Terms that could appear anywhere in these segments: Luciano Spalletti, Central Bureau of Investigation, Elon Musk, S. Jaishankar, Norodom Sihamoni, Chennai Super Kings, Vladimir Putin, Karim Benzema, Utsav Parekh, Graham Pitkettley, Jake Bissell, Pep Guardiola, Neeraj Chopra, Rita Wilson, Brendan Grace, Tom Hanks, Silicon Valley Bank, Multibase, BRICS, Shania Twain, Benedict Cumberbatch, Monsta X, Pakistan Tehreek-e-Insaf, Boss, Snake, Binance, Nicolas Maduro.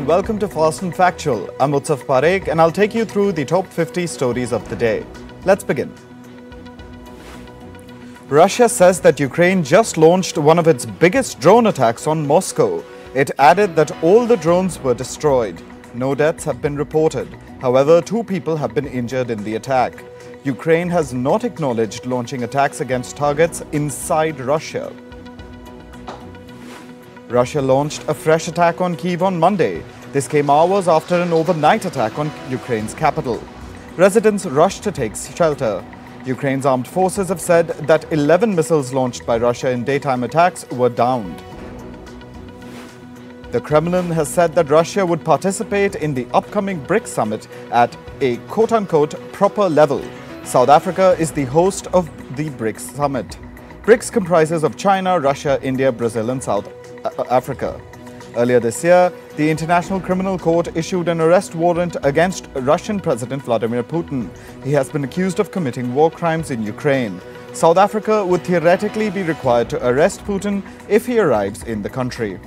and welcome to Fast and Factual. I'm Utsav Parekh and I'll take you through the top 50 stories of the day. Let's begin. Russia says that Ukraine just launched one of its biggest drone attacks on Moscow. It added that all the drones were destroyed. No deaths have been reported. However, two people have been injured in the attack. Ukraine has not acknowledged launching attacks against targets inside Russia. Russia launched a fresh attack on Kyiv on Monday. This came hours after an overnight attack on Ukraine's capital. Residents rushed to take shelter. Ukraine's armed forces have said that 11 missiles launched by Russia in daytime attacks were downed. The Kremlin has said that Russia would participate in the upcoming BRICS summit at a quote-unquote proper level. South Africa is the host of the BRICS summit. BRICS comprises of China, Russia, India, Brazil and South Africa. Earlier this year, the International Criminal Court issued an arrest warrant against Russian President Vladimir Putin. He has been accused of committing war crimes in Ukraine. South Africa would theoretically be required to arrest Putin if he arrives in the country.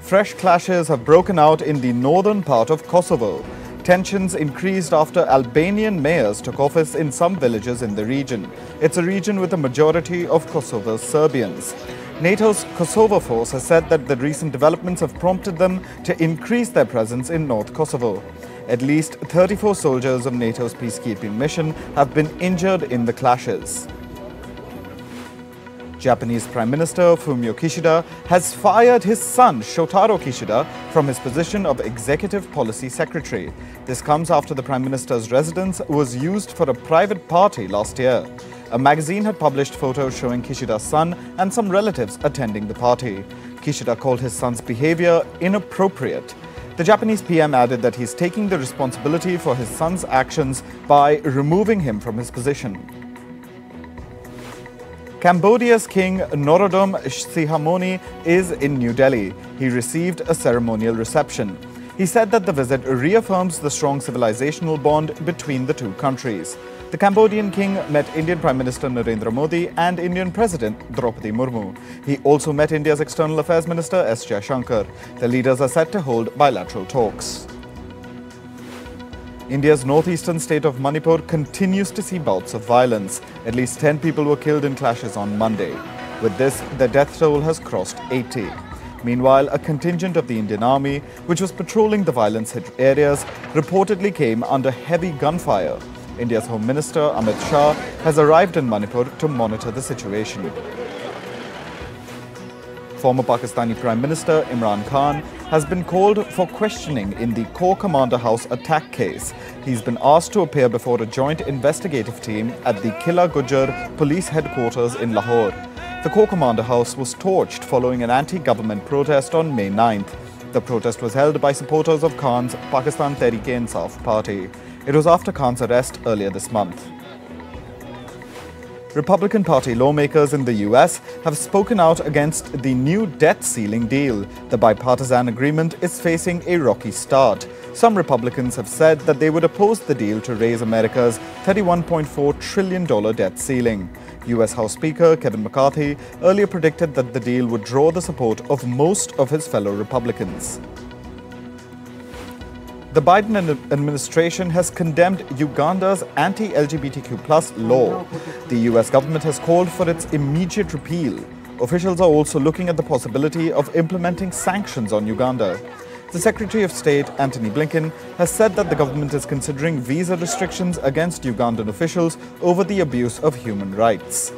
Fresh clashes have broken out in the northern part of Kosovo. Tensions increased after Albanian mayors took office in some villages in the region. It's a region with a majority of Kosovo's Serbians. NATO's Kosovo force has said that the recent developments have prompted them to increase their presence in North Kosovo. At least 34 soldiers of NATO's peacekeeping mission have been injured in the clashes. Japanese Prime Minister Fumio Kishida has fired his son Shotaro Kishida from his position of Executive Policy Secretary. This comes after the Prime Minister's residence was used for a private party last year. A magazine had published photos showing Kishida's son and some relatives attending the party. Kishida called his son's behavior inappropriate. The Japanese PM added that he's taking the responsibility for his son's actions by removing him from his position. Cambodia's King Norodom Sihamoni is in New Delhi. He received a ceremonial reception. He said that the visit reaffirms the strong civilizational bond between the two countries. The Cambodian king met Indian Prime Minister Narendra Modi and Indian President Draupadi Murmu. He also met India's External Affairs Minister S. Jaishankar. The leaders are set to hold bilateral talks. India's northeastern state of Manipur continues to see bouts of violence. At least 10 people were killed in clashes on Monday. With this, the death toll has crossed 80. Meanwhile, a contingent of the Indian Army, which was patrolling the violence-hit areas, reportedly came under heavy gunfire. India's Home Minister, Amit Shah, has arrived in Manipur to monitor the situation. Former Pakistani Prime Minister Imran Khan has been called for questioning in the Corps Commander House attack case. He's been asked to appear before a joint investigative team at the Killa Gujjar police headquarters in Lahore. The Corps Commander House was torched following an anti-government protest on May 9th. The protest was held by supporters of Khan's Pakistan Tehreek-e-Insaf party. It was after Khan's arrest earlier this month. Republican Party lawmakers in the US have spoken out against the new debt ceiling deal. The bipartisan agreement is facing a rocky start. Some Republicans have said that they would oppose the deal to raise America's $31.4 trillion debt ceiling. US House Speaker Kevin McCarthy earlier predicted that the deal would draw the support of most of his fellow Republicans. The Biden administration has condemned Uganda's anti-LGBTQ+ law. The US government has called for its immediate repeal. Officials are also looking at the possibility of implementing sanctions on Uganda. The Secretary of State, Antony Blinken, has said that the government is considering visa restrictions against Ugandan officials over the abuse of human rights.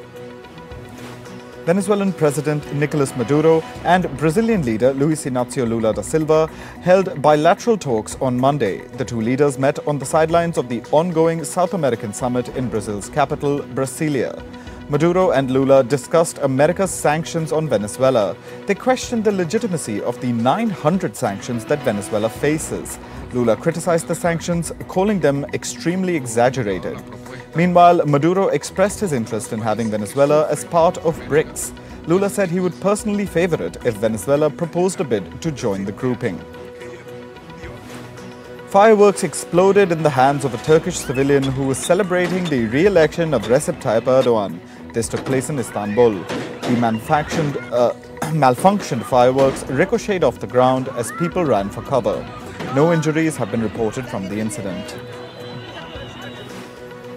Venezuelan President Nicolas Maduro and Brazilian leader Luis Inacio Lula da Silva held bilateral talks on Monday. The two leaders met on the sidelines of the ongoing South American summit in Brazil's capital, Brasilia. Maduro and Lula discussed America's sanctions on Venezuela. They questioned the legitimacy of the 900 sanctions that Venezuela faces. Lula criticized the sanctions, calling them extremely exaggerated. Meanwhile, Maduro expressed his interest in having Venezuela as part of BRICS. Lula said he would personally favor it if Venezuela proposed a bid to join the grouping. Fireworks exploded in the hands of a Turkish civilian who was celebrating the re-election of Recep Tayyip Erdogan. This took place in Istanbul. The malfunctioned fireworks ricocheted off the ground as people ran for cover. No injuries have been reported from the incident.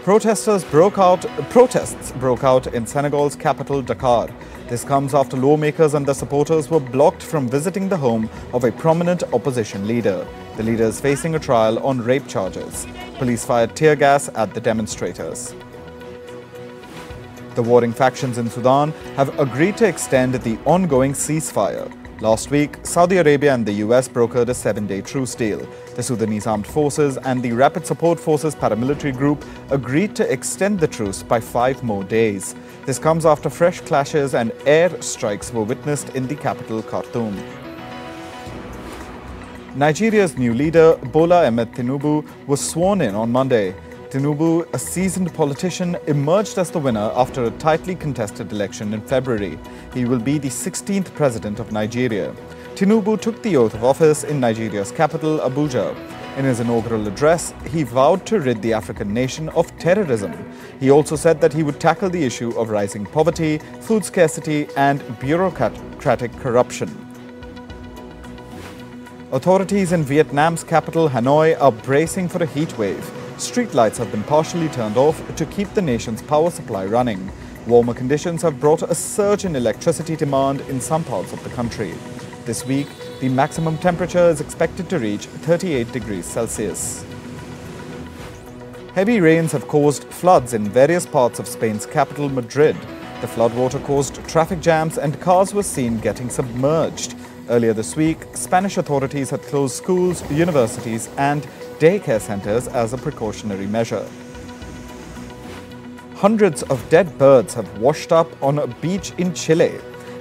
Protests broke out in Senegal's capital, Dakar. This comes after lawmakers and their supporters were blocked from visiting the home of a prominent opposition leader. The leader is facing a trial on rape charges. Police fired tear gas at the demonstrators. The warring factions in Sudan have agreed to extend the ongoing ceasefire. Last week, Saudi Arabia and the US brokered a 7-day truce deal. The Sudanese Armed Forces and the Rapid Support Forces paramilitary group agreed to extend the truce by 5 more days. This comes after fresh clashes and air strikes were witnessed in the capital, Khartoum. Nigeria's new leader, Bola Ahmed Tinubu, was sworn in on Monday. Tinubu, a seasoned politician, emerged as the winner after a tightly contested election in February. He will be the 16th president of Nigeria. Tinubu took the oath of office in Nigeria's capital, Abuja. In his inaugural address, he vowed to rid the African nation of terrorism. He also said that he would tackle the issue of rising poverty, food scarcity, and bureaucratic corruption. Authorities in Vietnam's capital, Hanoi, are bracing for a heat wave. Streetlights have been partially turned off to keep the nation's power supply running. Warmer conditions have brought a surge in electricity demand in some parts of the country. This week, the maximum temperature is expected to reach 38 degrees Celsius. Heavy rains have caused floods in various parts of Spain's capital, Madrid. The floodwater caused traffic jams and cars were seen getting submerged. Earlier this week, Spanish authorities had closed schools, universities, and daycare centers as a precautionary measure. Hundreds of dead birds have washed up on a beach in Chile.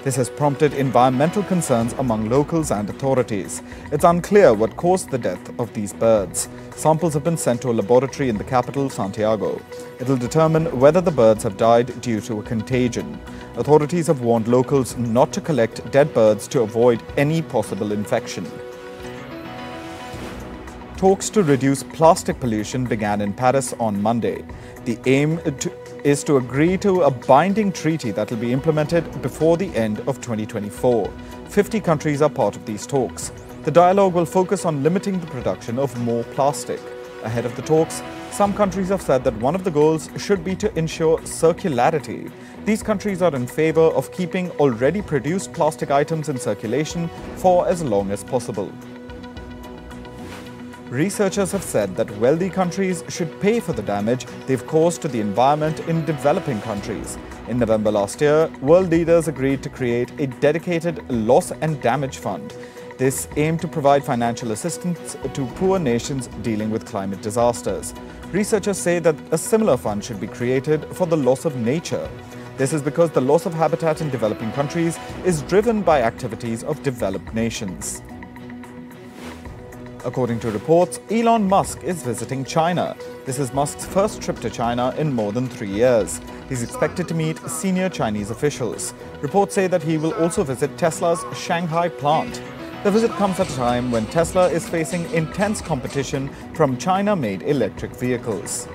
This has prompted environmental concerns among locals and authorities. It's unclear what caused the death of these birds. Samples have been sent to a laboratory in the capital, Santiago. It'll determine whether the birds have died due to a contagion. Authorities have warned locals not to collect dead birds to avoid any possible infection. Talks to reduce plastic pollution began in Paris on Monday. The aim is to agree to a binding treaty that will be implemented before the end of 2024. 50 countries are part of these talks. The dialogue will focus on limiting the production of more plastic. Ahead of the talks, some countries have said that one of the goals should be to ensure circularity. These countries are in favor of keeping already produced plastic items in circulation for as long as possible. Researchers have said that wealthy countries should pay for the damage they've caused to the environment in developing countries. In November last year, world leaders agreed to create a dedicated loss and damage fund. This aimed to provide financial assistance to poor nations dealing with climate disasters. Researchers say that a similar fund should be created for the loss of nature. This is because the loss of habitat in developing countries is driven by activities of developed nations. According to reports, Elon Musk is visiting China. This is Musk's first trip to China in more than 3 years. He's expected to meet senior Chinese officials. Reports say that he will also visit Tesla's Shanghai plant. The visit comes at a time when Tesla is facing intense competition from China-made electric vehicles.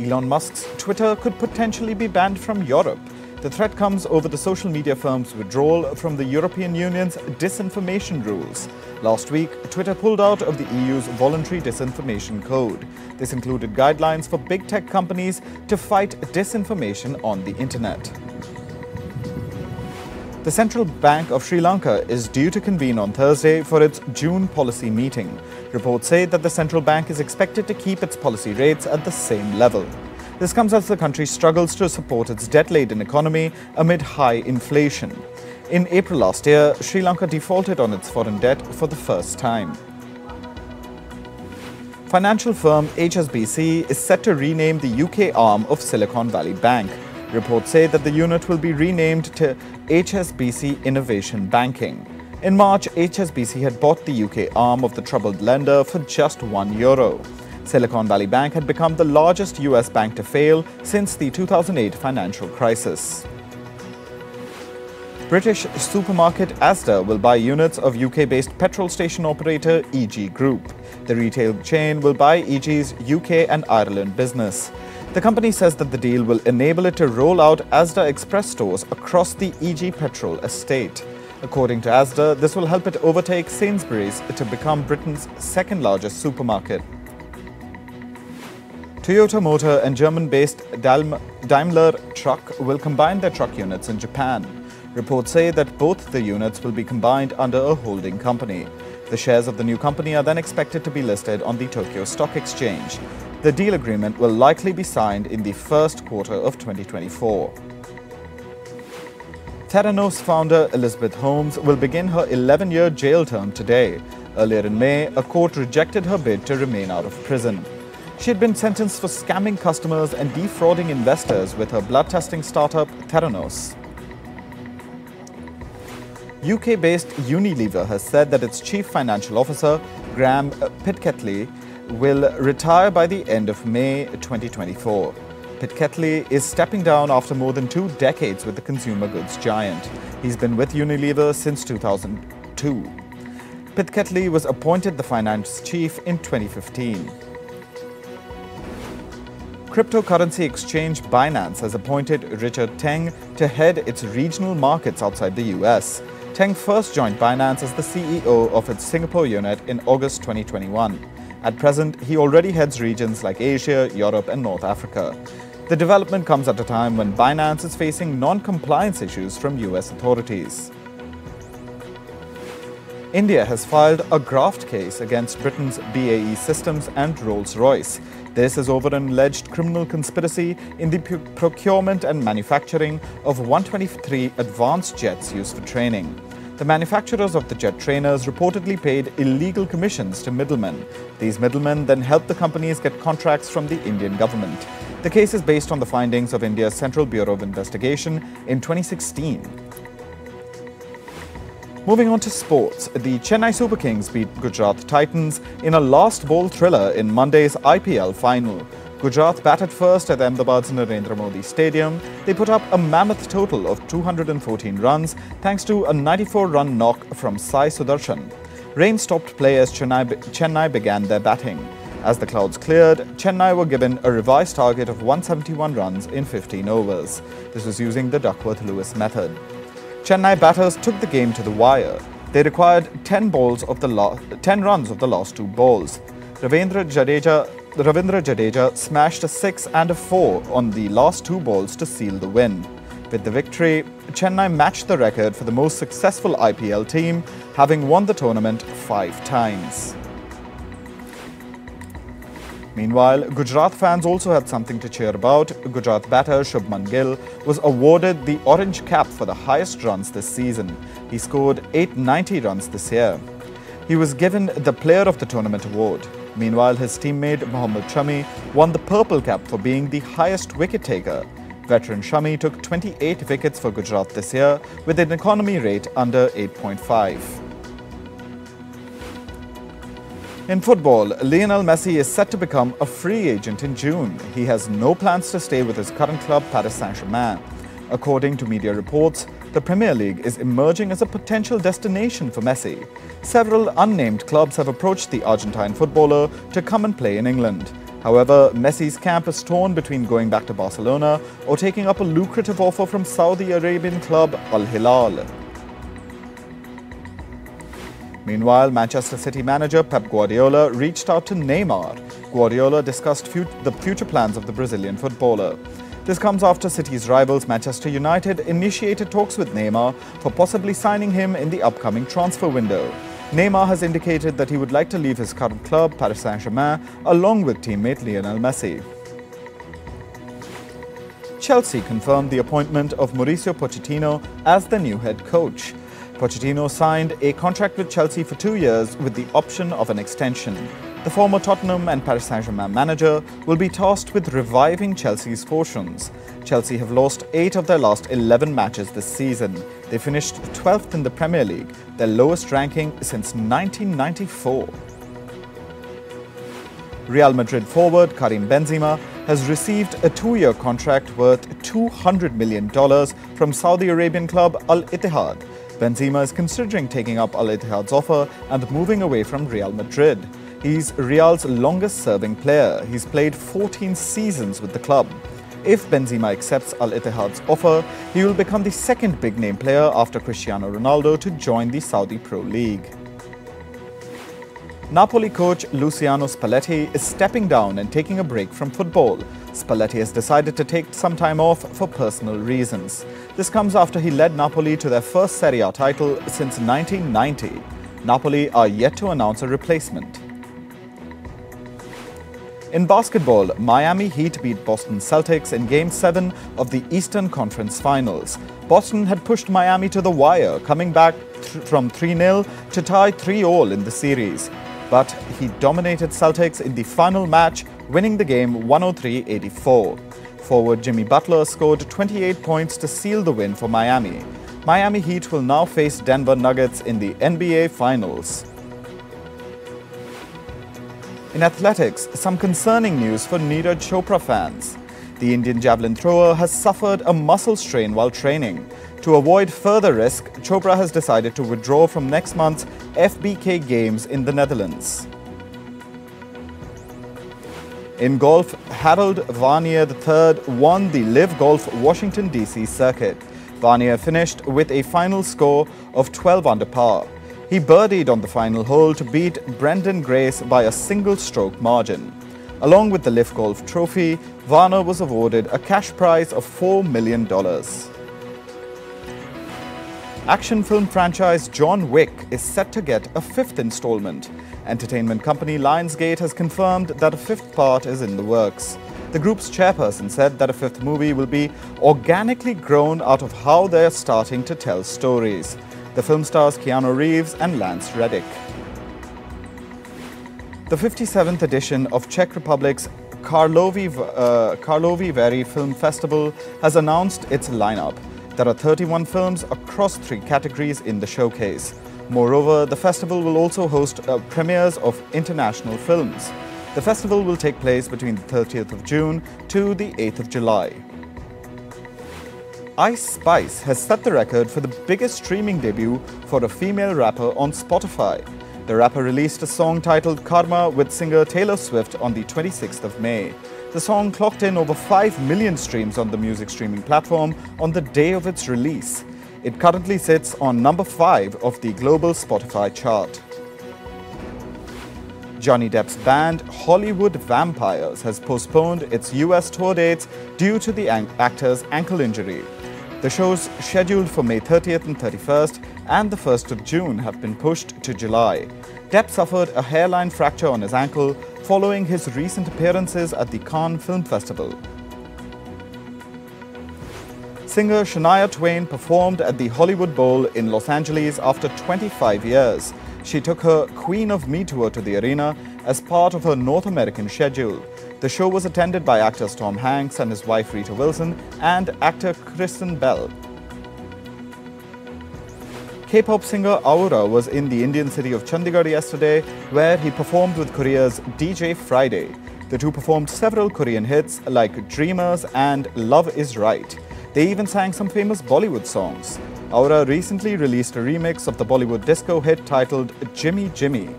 Elon Musk's Twitter could potentially be banned from Europe. The threat comes over the social media firm's withdrawal from the European Union's disinformation rules. Last week, Twitter pulled out of the EU's voluntary disinformation code. This included guidelines for big tech companies to fight disinformation on the internet. The Central Bank of Sri Lanka is due to convene on Thursday for its June policy meeting. Reports say that the central bank is expected to keep its policy rates at the same level. This comes as the country struggles to support its debt-laden economy amid high inflation. In April last year, Sri Lanka defaulted on its foreign debt for the first time. Financial firm HSBC is set to rename the UK arm of Silicon Valley Bank. Reports say that the unit will be renamed to HSBC Innovation Banking. In March, HSBC had bought the UK arm of the troubled lender for just €1. Silicon Valley Bank had become the largest US bank to fail since the 2008 financial crisis. British supermarket Asda will buy units of UK-based petrol station operator EG Group. The retail chain will buy EG's UK and Ireland business. The company says that the deal will enable it to roll out Asda Express stores across the EG petrol estate. According to Asda, this will help it overtake Sainsbury's to become Britain's second-largest supermarket. Toyota Motor and German-based Daimler Truck will combine their truck units in Japan. Reports say that both the units will be combined under a holding company. The shares of the new company are then expected to be listed on the Tokyo Stock Exchange. The deal agreement will likely be signed in the first quarter of 2024. Theranos founder Elizabeth Holmes will begin her 11-year jail term today. Earlier in May, a court rejected her bid to remain out of prison. She had been sentenced for scamming customers and defrauding investors with her blood testing startup Theranos. UK-based Unilever has said that its chief financial officer, Graham Pitkettley, will retire by the end of May 2024. Pitkettley is stepping down after more than 2 decades with the consumer goods giant. He's been with Unilever since 2002. Pitkettley was appointed the finance chief in 2015. Cryptocurrency exchange Binance has appointed Richard Teng to head its regional markets outside the US. Teng first joined Binance as the CEO of its Singapore unit in August 2021. At present, he already heads regions like Asia, Europe and North Africa. The development comes at a time when Binance is facing non-compliance issues from US authorities. India has filed a graft case against Britain's BAE Systems and Rolls-Royce. This is over an alleged criminal conspiracy in the procurement and manufacturing of 123 advanced jets used for training. The manufacturers of the jet trainers reportedly paid illegal commissions to middlemen. These middlemen then helped the companies get contracts from the Indian government. The case is based on the findings of India's Central Bureau of Investigation in 2016. Moving on to sports, the Chennai Super Kings beat Gujarat Titans in a last-ball thriller in Monday's IPL final. Gujarat batted first at Ahmedabad's Narendra Modi Stadium. They put up a mammoth total of 214 runs thanks to a 94-run knock from Sai Sudarshan. Rain stopped play as Chennai began their batting. As the clouds cleared, Chennai were given a revised target of 171 runs in 15 overs. This was using the Duckworth-Lewis method. Chennai batters took the game to the wire. They required 10 runs of the last 2 balls. Ravindra Jadeja smashed a 6 and a 4 on the last 2 balls to seal the win. With the victory, Chennai matched the record for the most successful IPL team, having won the tournament 5 times. Meanwhile, Gujarat fans also had something to cheer about. Gujarat batter Shubman Gill was awarded the orange cap for the highest runs this season. He scored 890 runs this year. He was given the Player of the Tournament award. Meanwhile, his teammate Mohammad Shami won the purple cap for being the highest wicket taker. Veteran Shami took 28 wickets for Gujarat this year with an economy rate under 8.5. In football, Lionel Messi is set to become a free agent in June. He has no plans to stay with his current club, Paris Saint-Germain. According to media reports, the Premier League is emerging as a potential destination for Messi. Several unnamed clubs have approached the Argentine footballer to come and play in England. However, Messi's camp is torn between going back to Barcelona or taking up a lucrative offer from Saudi Arabian club Al Hilal. Meanwhile, Manchester City manager Pep Guardiola reached out to Neymar. Guardiola discussed the future plans of the Brazilian footballer. This comes after City's rivals Manchester United initiated talks with Neymar for possibly signing him in the upcoming transfer window. Neymar has indicated that he would like to leave his current club, Paris Saint-Germain, along with teammate Lionel Messi. Chelsea confirmed the appointment of Mauricio Pochettino as the new head coach. Pochettino signed a contract with Chelsea for 2 years with the option of an extension. The former Tottenham and Paris Saint-Germain manager will be tasked with reviving Chelsea's fortunes. Chelsea have lost 8 of their last 11 matches this season. They finished 12th in the Premier League, their lowest ranking since 1994. Real Madrid forward Karim Benzema has received a 2-year contract worth $200 million from Saudi Arabian club Al Ittihad. Benzema is considering taking up Al Ittihad's offer and moving away from Real Madrid. He's Real's longest-serving player. He's played 14 seasons with the club. If Benzema accepts Al-Ittihad's offer, he will become the second big-name player after Cristiano Ronaldo to join the Saudi Pro League. Napoli coach Luciano Spalletti is stepping down and taking a break from football. Spalletti has decided to take some time off for personal reasons. This comes after he led Napoli to their first Serie A title since 1990. Napoli are yet to announce a replacement. In basketball, Miami Heat beat Boston Celtics in Game 7 of the Eastern Conference Finals. Boston had pushed Miami to the wire, coming back from 3-0 to tie 3-all in the series. But he dominated Celtics in the final match, winning the game 103-84. Forward Jimmy Butler scored 28 points to seal the win for Miami. Miami Heat will now face Denver Nuggets in the NBA Finals. In athletics, some concerning news for Neeraj Chopra fans. The Indian javelin thrower has suffered a muscle strain while training. To avoid further risk, Chopra has decided to withdraw from next month's FBK Games in the Netherlands. In golf, Harold Varnier III won the LIV Golf Washington DC circuit. Varnier finished with a final score of 12 under par. He birdied on the final hole to beat Brendan Grace by a single-stroke margin. Along with the LIV Golf Trophy, Varner was awarded a cash prize of $4 million. Action film franchise John Wick is set to get a fifth installment. Entertainment company Lionsgate has confirmed that a fifth part is in the works. The group's chairperson said that a fifth movie will be organically grown out of how they're starting to tell stories. The film stars Keanu Reeves and Lance Reddick. The 57th edition of Czech Republic's Karlovy Vary Film Festival has announced its lineup. There are 31 films across three categories in the showcase. Moreover, the festival will also host premieres of international films. The festival will take place between the 30th of June to the 8th of July. Ice Spice has set the record for the biggest streaming debut for a female rapper on Spotify. The rapper released a song titled Karma with singer Taylor Swift on the 26th of May. The song clocked in over 5 million streams on the music streaming platform on the day of its release. It currently sits on number 5 of the global Spotify chart. Johnny Depp's band Hollywood Vampires has postponed its US tour dates due to the actor's ankle injury. The shows scheduled for May 30th and 31st and the 1st of June have been pushed to July. Depp suffered a hairline fracture on his ankle following his recent appearances at the Cannes Film Festival. Singer Shania Twain performed at the Hollywood Bowl in Los Angeles after 25 years. She took her Queen of Me tour to the arena as part of her North American schedule. The show was attended by actors Tom Hanks and his wife Rita Wilson and actor Kristen Bell. K-pop singer Aura was in the Indian city of Chandigarh yesterday, where he performed with Korea's DJ Friday. The two performed several Korean hits like Dreamers and Love Is Right. They even sang some famous Bollywood songs. Aura recently released a remix of the Bollywood disco hit titled Jimmy Jimmy.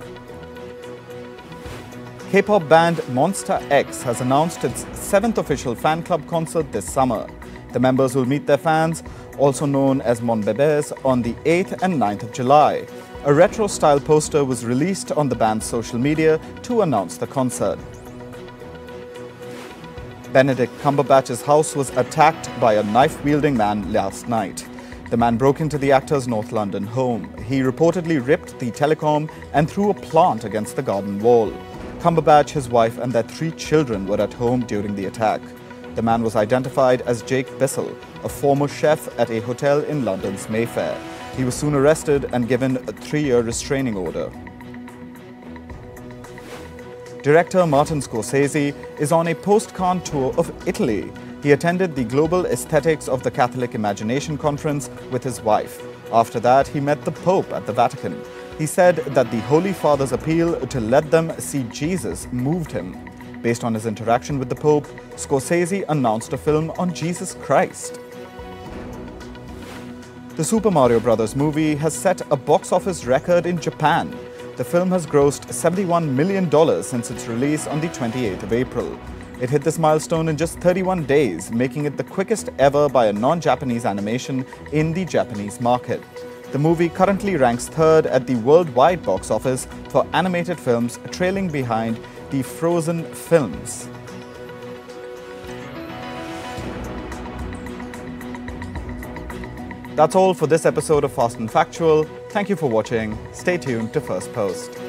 K-pop band Monsta X has announced its 7th official fan club concert this summer. The members will meet their fans, also known as Monbebes, on the 8th and 9th of July. A retro-style poster was released on the band's social media to announce the concert. Benedict Cumberbatch's house was attacked by a knife-wielding man last night. The man broke into the actor's North London home. He reportedly ripped the telecom and threw a plant against the garden wall. Cumberbatch, his wife, and their 3 children were at home during the attack. The man was identified as Jake Bissell, a former chef at a hotel in London's Mayfair. He was soon arrested and given a 3-year restraining order. Director Martin Scorsese is on a post-Cannes tour of Italy. He attended the Global Aesthetics of the Catholic Imagination Conference with his wife. After that, he met the Pope at the Vatican. He said that the Holy Father's appeal to let them see Jesus moved him. Based on his interaction with the Pope, Scorsese announced a film on Jesus Christ. The Super Mario Bros. Movie has set a box office record in Japan. The film has grossed $71 million since its release on the 28th of April. It hit this milestone in just 31 days, making it the quickest ever by a non-Japanese animation in the Japanese market. The movie currently ranks third at the worldwide box office for animated films, trailing behind the Frozen films. That's all for this episode of Fast and Factual. Thank you for watching. Stay tuned to First Post.